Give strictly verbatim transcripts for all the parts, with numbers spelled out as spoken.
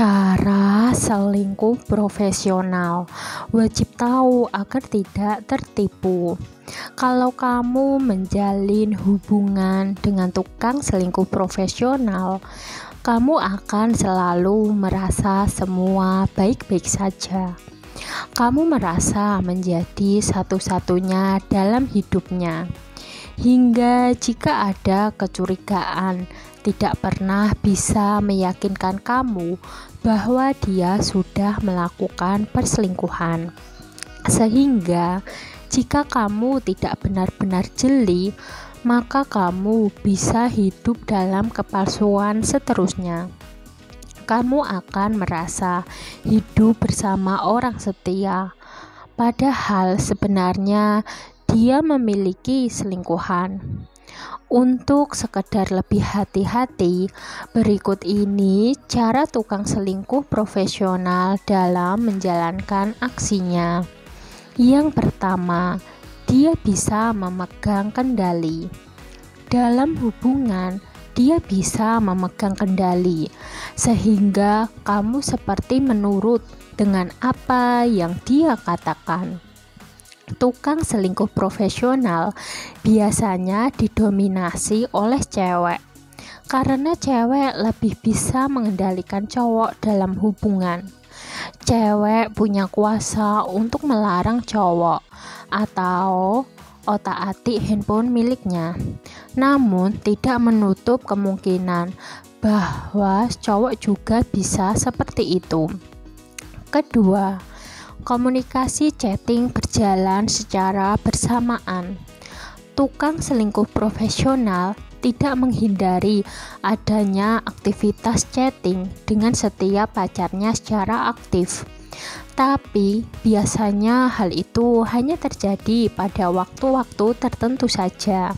Cara selingkuh profesional, wajib tahu agar tidak tertipu. Kalau kamu menjalin hubungan dengan tukang selingkuh profesional, kamu akan selalu merasa semua baik-baik saja. Kamu merasa menjadi satu-satunya dalam hidupnya. Hingga jika ada kecurigaan, tidak pernah bisa meyakinkan kamu bahwa dia sudah melakukan perselingkuhan. Sehingga jika kamu tidak benar-benar jeli, maka kamu bisa hidup dalam kepalsuan seterusnya. Kamu akan merasa hidup bersama orang setia, padahal sebenarnya dia memiliki selingkuhan. Untuk sekedar lebih hati-hati, berikut ini cara tukang selingkuh profesional dalam menjalankan aksinya. Yang pertama, dia bisa memegang kendali. Dalam hubungan, dia bisa memegang kendali, sehingga kamu seperti menurut dengan apa yang dia katakan. Tukang selingkuh profesional biasanya didominasi oleh cewek, karena cewek lebih bisa mengendalikan cowok dalam hubungan. Cewek punya kuasa untuk melarang cowok atau otak-atik handphone miliknya, namun tidak menutup kemungkinan bahwa cowok juga bisa seperti itu. Kedua, komunikasi chatting berjalan secara bersamaan. Tukang selingkuh profesional tidak menghindari adanya aktivitas chatting dengan setiap pacarnya secara aktif. Tapi biasanya hal itu hanya terjadi pada waktu-waktu tertentu saja.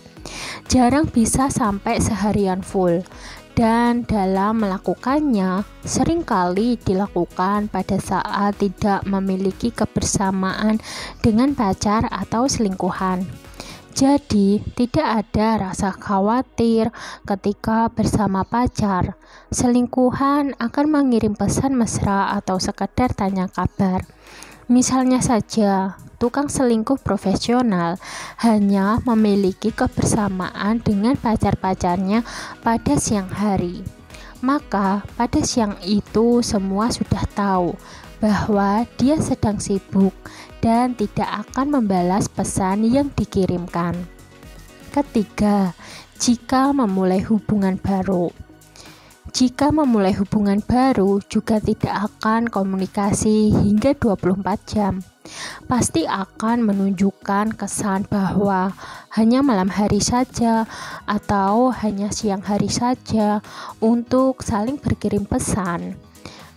Jarang bisa sampai seharian full. Dan dalam melakukannya, seringkali dilakukan pada saat tidak memiliki kebersamaan dengan pacar atau selingkuhan. Jadi, tidak ada rasa khawatir ketika bersama pacar. Selingkuhan akan mengirim pesan mesra atau sekedar tanya kabar. Misalnya saja, tukang selingkuh profesional hanya memiliki kebersamaan dengan pacar-pacarnya pada siang hari. Maka, pada siang itu semua sudah tahu bahwa dia sedang sibuk dan tidak akan membalas pesan yang dikirimkan. Ketiga, jika memulai hubungan baru. Jika memulai hubungan baru juga tidak akan komunikasi hingga dua puluh empat jam. Pasti akan menunjukkan kesan bahwa hanya malam hari saja atau hanya siang hari saja untuk saling berkirim pesan.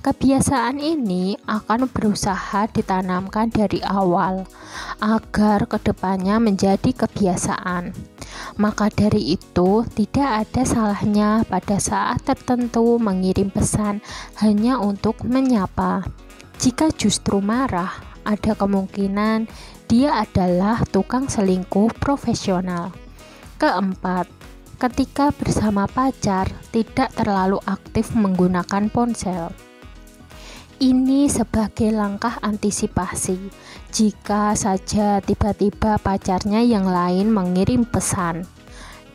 Kebiasaan ini akan berusaha ditanamkan dari awal agar kedepannya menjadi kebiasaan. Maka dari itu, tidak ada salahnya pada saat tertentu mengirim pesan hanya untuk menyapa. Jika justru marah, ada kemungkinan dia adalah tukang selingkuh profesional. Keempat, ketika bersama pacar, tidak terlalu aktif menggunakan ponsel. Ini sebagai langkah antisipasi jika saja tiba-tiba pacarnya yang lain mengirim pesan.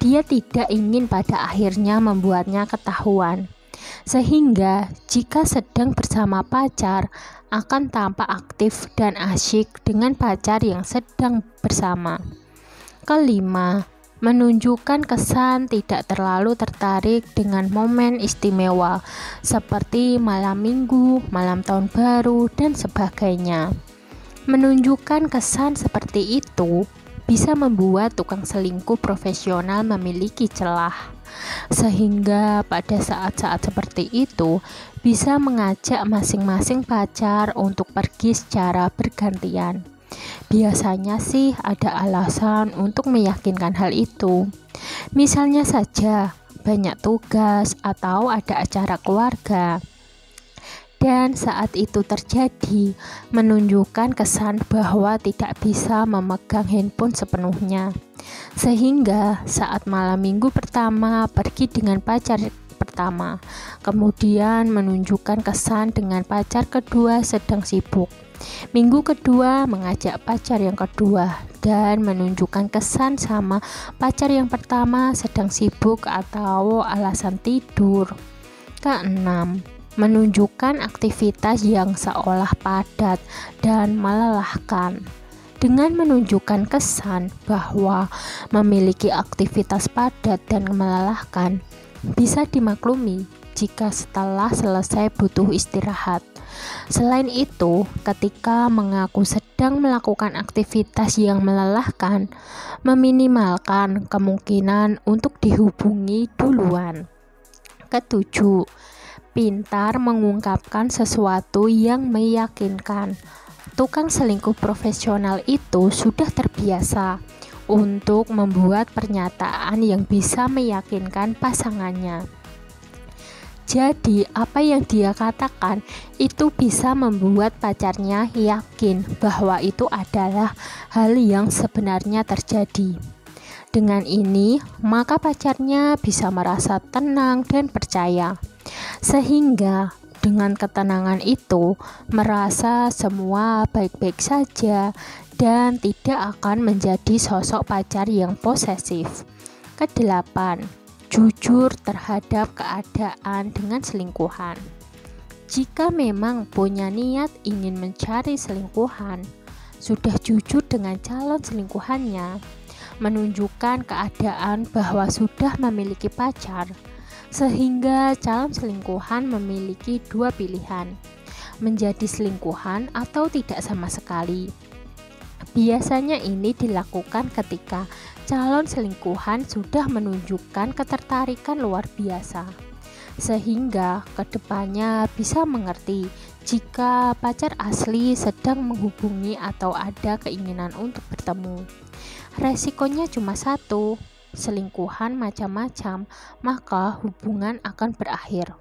Dia tidak ingin pada akhirnya membuatnya ketahuan, sehingga jika sedang bersama pacar akan tampak aktif dan asyik dengan pacar yang sedang bersama. Kelima, menunjukkan kesan tidak terlalu tertarik dengan momen istimewa seperti malam minggu, malam tahun baru, dan sebagainya. Menunjukkan kesan seperti itu bisa membuat tukang selingkuh profesional memiliki celah, sehingga pada saat-saat seperti itu bisa mengajak masing-masing pacar untuk pergi secara bergantian. Biasanya sih ada alasan untuk meyakinkan hal itu. Misalnya saja banyak tugas atau ada acara keluarga. Dan saat itu terjadi, menunjukkan kesan bahwa tidak bisa memegang handphone sepenuhnya. Sehingga saat malam minggu pertama pergi dengan pacar pertama, kemudian menunjukkan kesan dengan pacar kedua sedang sibuk. Minggu kedua mengajak pacar yang kedua dan menunjukkan kesan sama pacar yang pertama sedang sibuk atau alasan tidur. Keenam, menunjukkan aktivitas yang seolah padat dan melelahkan. Dengan menunjukkan kesan bahwa memiliki aktivitas padat dan melelahkan, bisa dimaklumi jika setelah selesai butuh istirahat. Selain itu, ketika mengaku sedang melakukan aktivitas yang melelahkan, meminimalkan kemungkinan untuk dihubungi duluan. Ketujuh, pintar mengungkapkan sesuatu yang meyakinkan. Tukang selingkuh profesional itu sudah terbiasa untuk membuat pernyataan yang bisa meyakinkan pasangannya. Jadi, apa yang dia katakan itu bisa membuat pacarnya yakin bahwa itu adalah hal yang sebenarnya terjadi. Dengan ini, maka pacarnya bisa merasa tenang dan percaya, sehingga dengan ketenangan itu, merasa semua baik-baik saja dan tidak akan menjadi sosok pacar yang posesif. Kedelapan, jujur terhadap keadaan dengan selingkuhan. Jika memang punya niat ingin mencari selingkuhan, sudah jujur dengan calon selingkuhannya, menunjukkan keadaan bahwa sudah memiliki pacar, sehingga calon selingkuhan memiliki dua pilihan, menjadi selingkuhan atau tidak sama sekali. Biasanya ini dilakukan ketika calon selingkuhan sudah menunjukkan ketertarikan luar biasa, sehingga kedepannya bisa mengerti jika pacar asli sedang menghubungi atau ada keinginan untuk bertemu. Resikonya cuma satu, selingkuhan macam-macam, maka hubungan akan berakhir.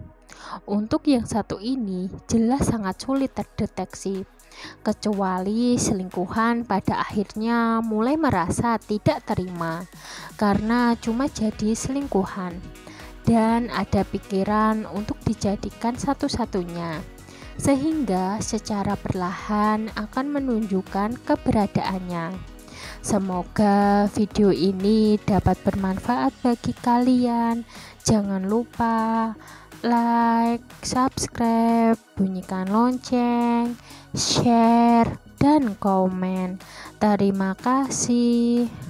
Untuk yang satu ini jelas sangat sulit terdeteksi, kecuali selingkuhan pada akhirnya mulai merasa tidak terima karena cuma jadi selingkuhan dan ada pikiran untuk dijadikan satu-satunya, sehingga secara perlahan akan menunjukkan keberadaannya. Semoga video ini dapat bermanfaat bagi kalian. Jangan lupa like, subscribe, bunyikan lonceng, share, dan komen. Terima kasih.